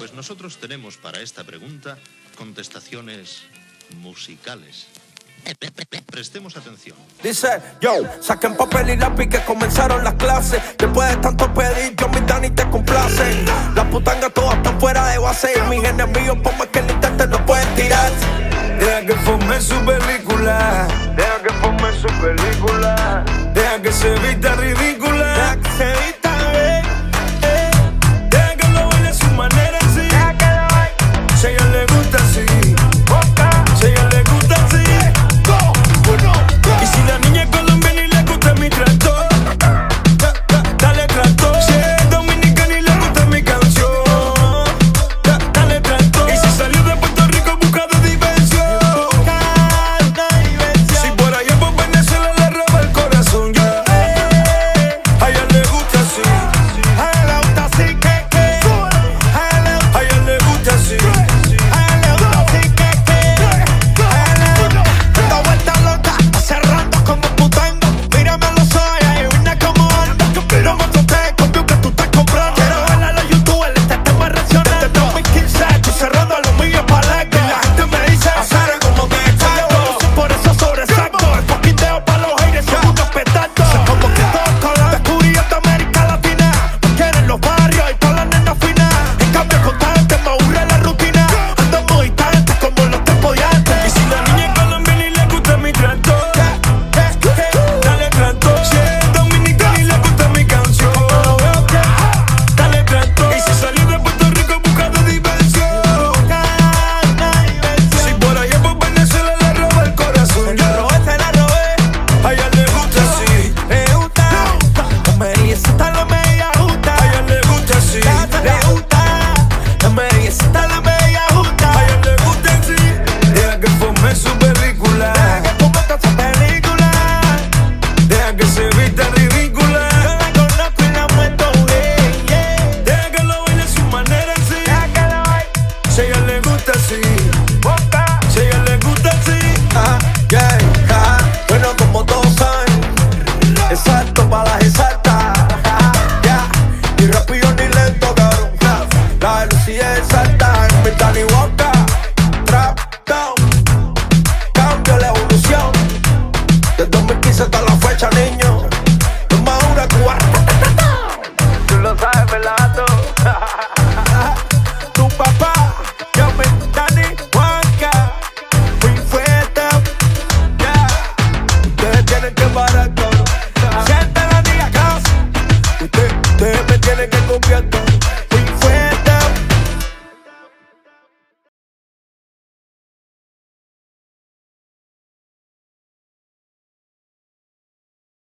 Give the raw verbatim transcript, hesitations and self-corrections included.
Pues nosotros tenemos para esta pregunta contestaciones musicales. Prestemos atención. Dice, yo, saquen papel y lápiz que comenzaron las clases. Después de tanto pedir, yo mi Dani te complace. Las putangas todas están fuera de base y mis enemigos por más que lo intenten no pueden tirar. Deja que forme su película, deja que forme su película, deja que se vista ridícula, deja que se vista